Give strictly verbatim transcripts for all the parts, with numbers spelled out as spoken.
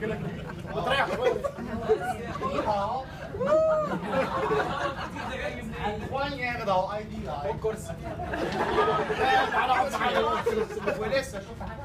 كده وتريح خالص. اه اخوان يا جدع اهو اي دي على الكرسي. تعالى اقعد معايا ولسه شوف حاجه.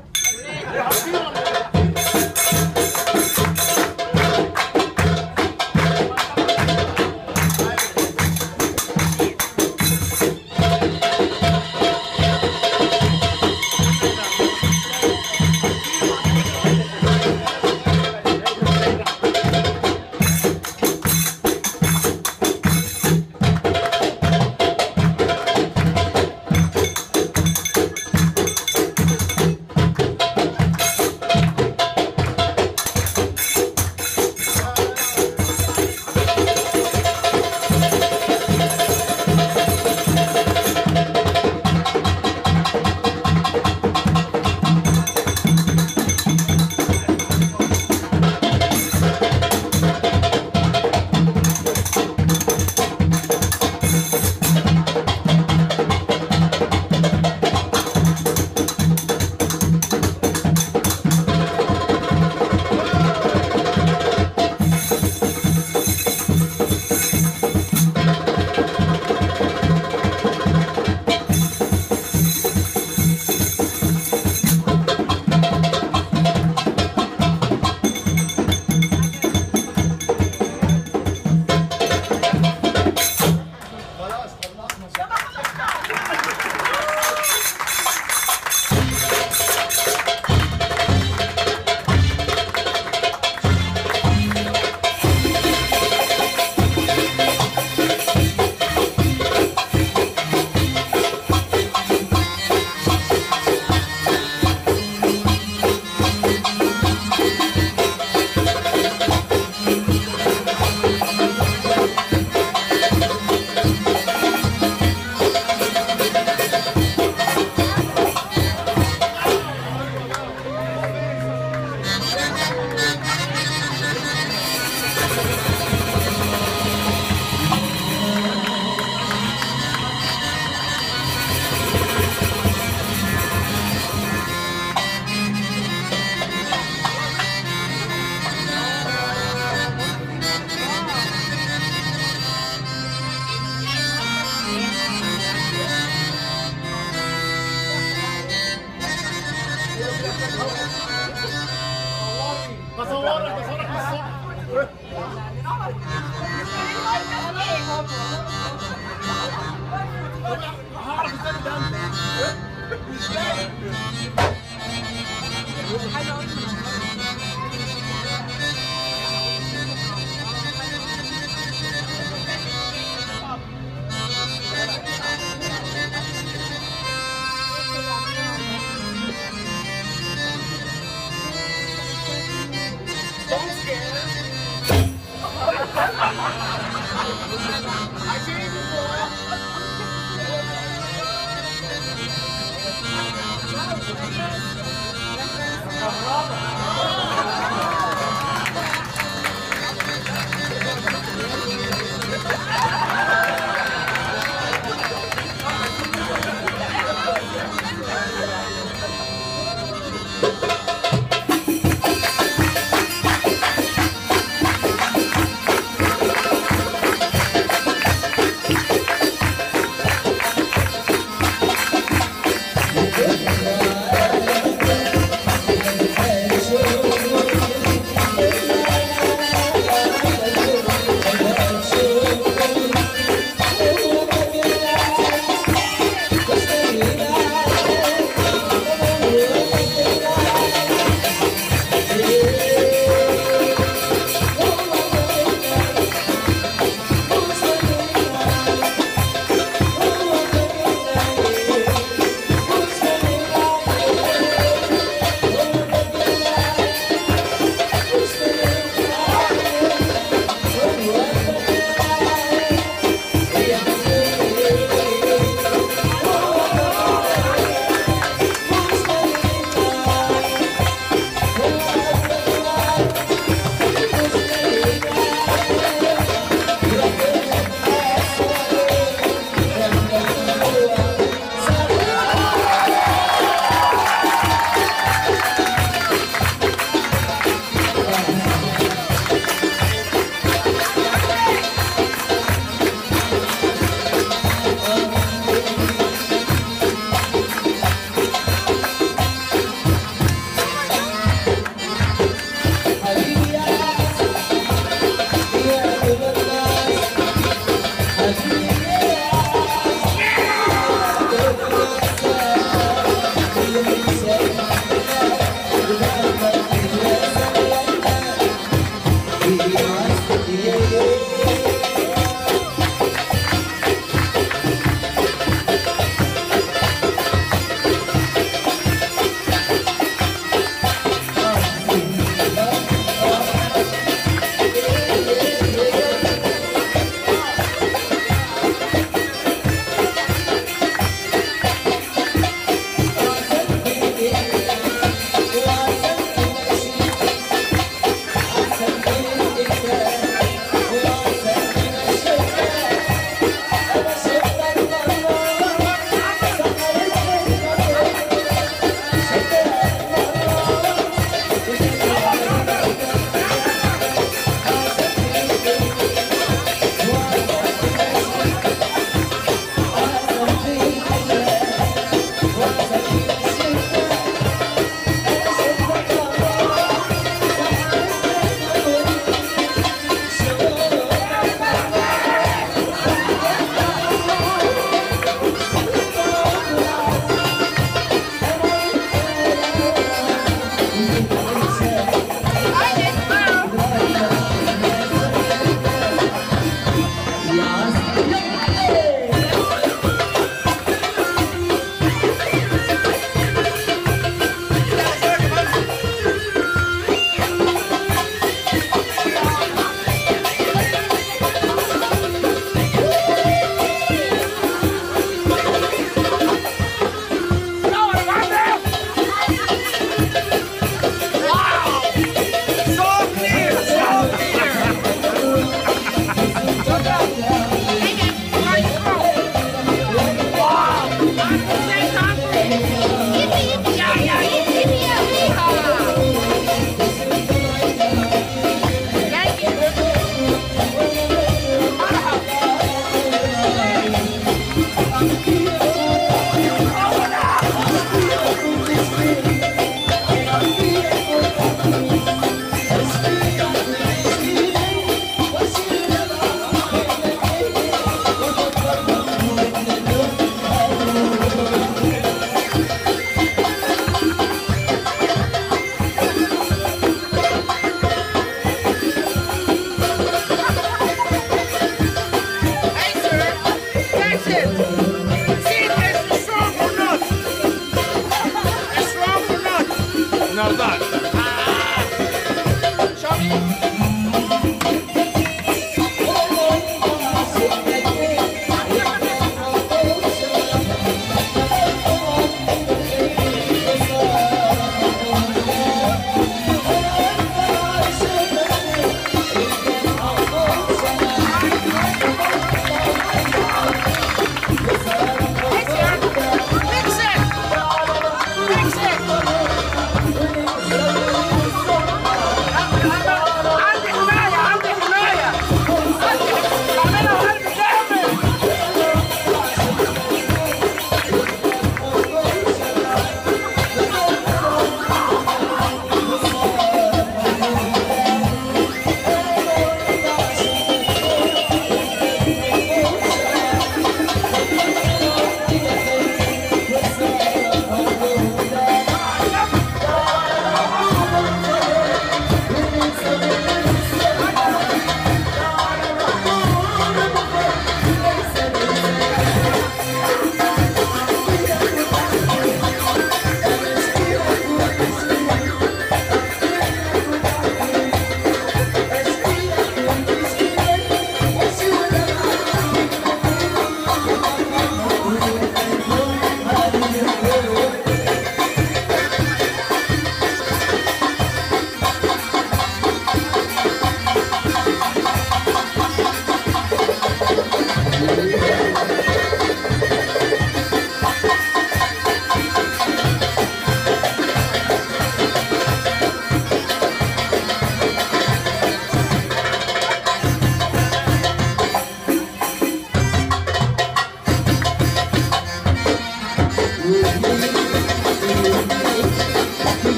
All right.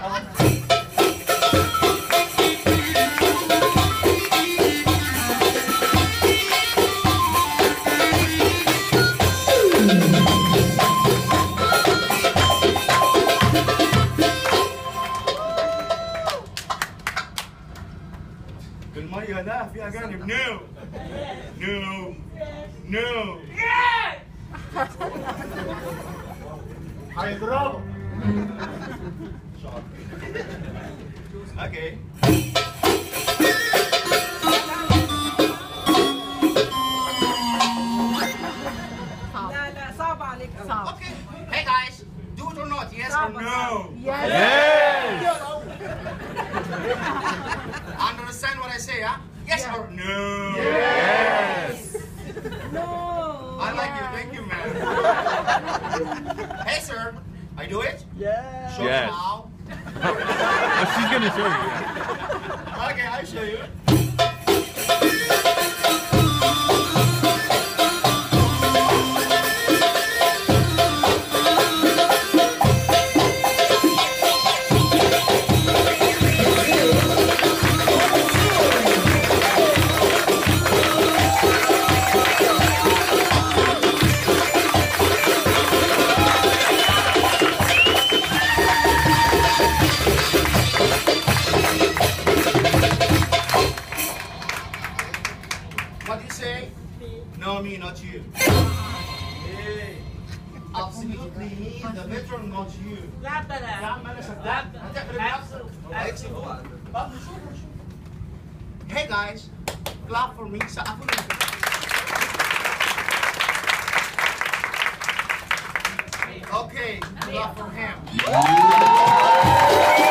Okay. Okay. Hey guys, do it or not? Yes or no? Yes. Yes. Understand what I say, huh? Yes, yes. Or no? Yes. No. I like yeah. you. Thank you, man. Hey, sir. I do it? Yeah. Show yes. me how. Oh, she's gonna show you. Okay, I'll show you. Hey guys, clap for me. Okay, clap for him.